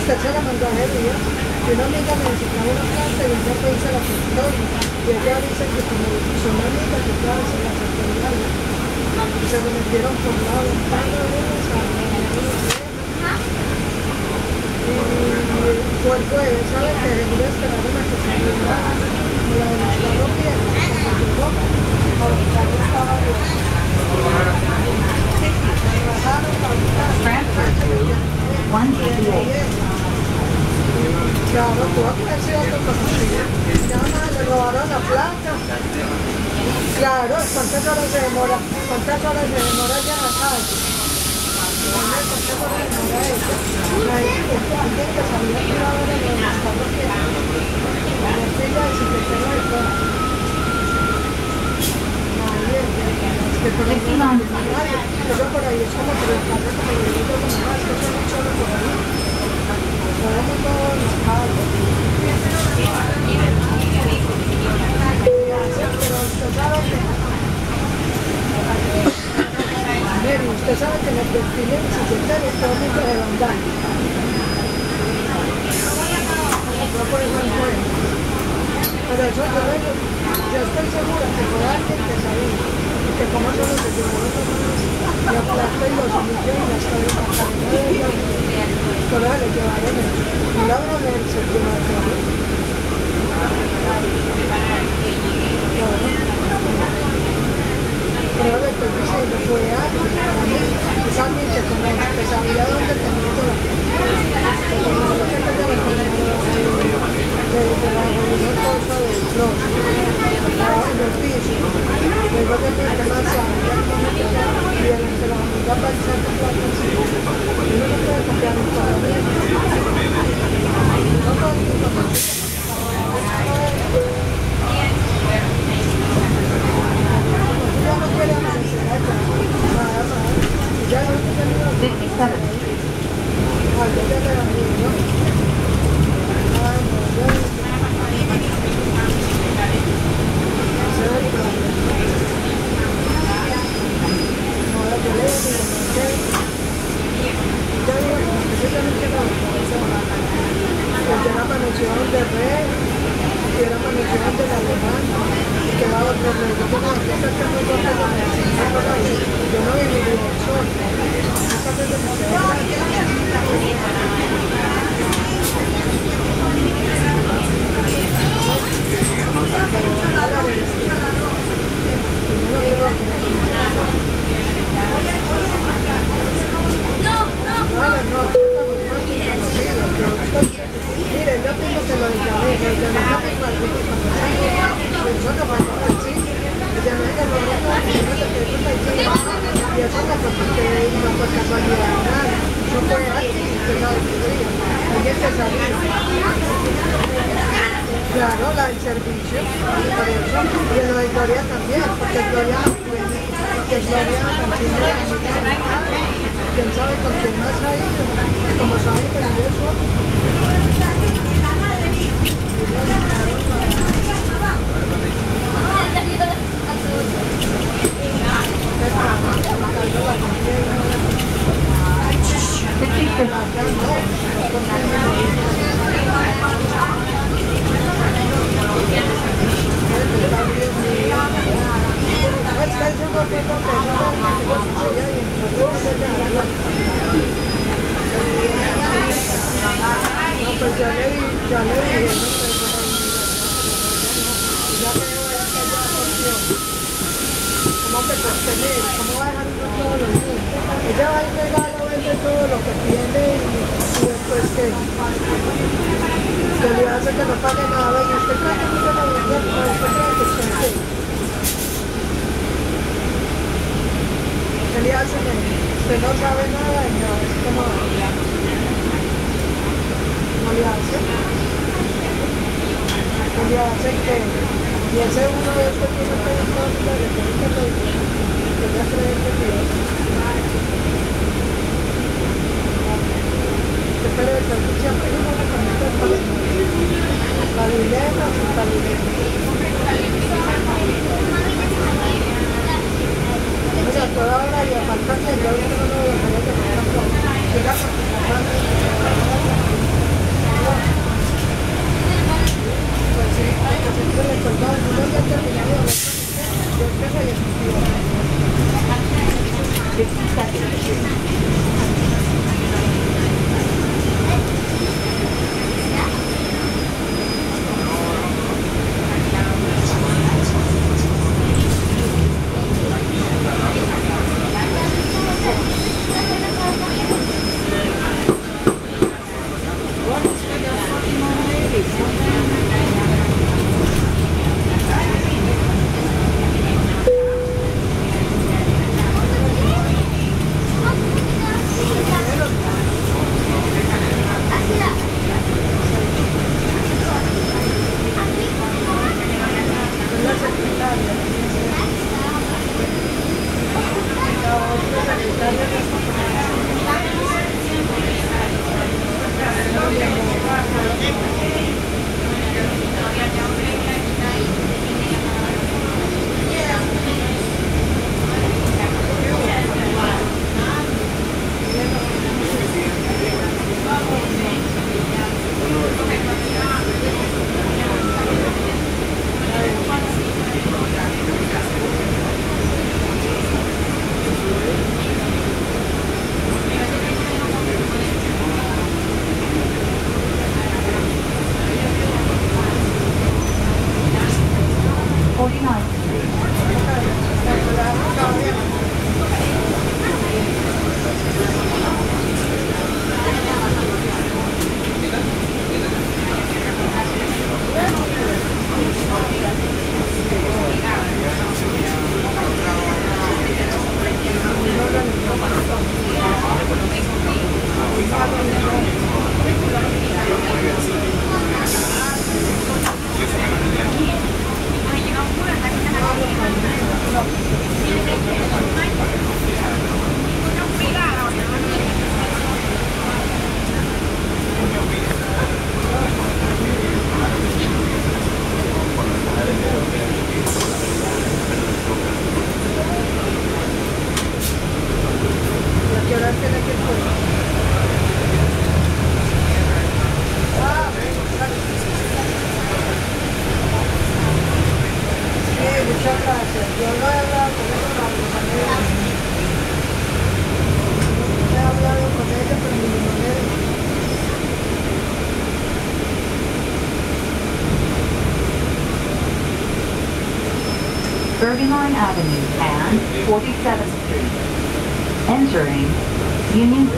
Especialmente con la especialidad donde tenemos la 39 Avenue and 47th Street. Entering Union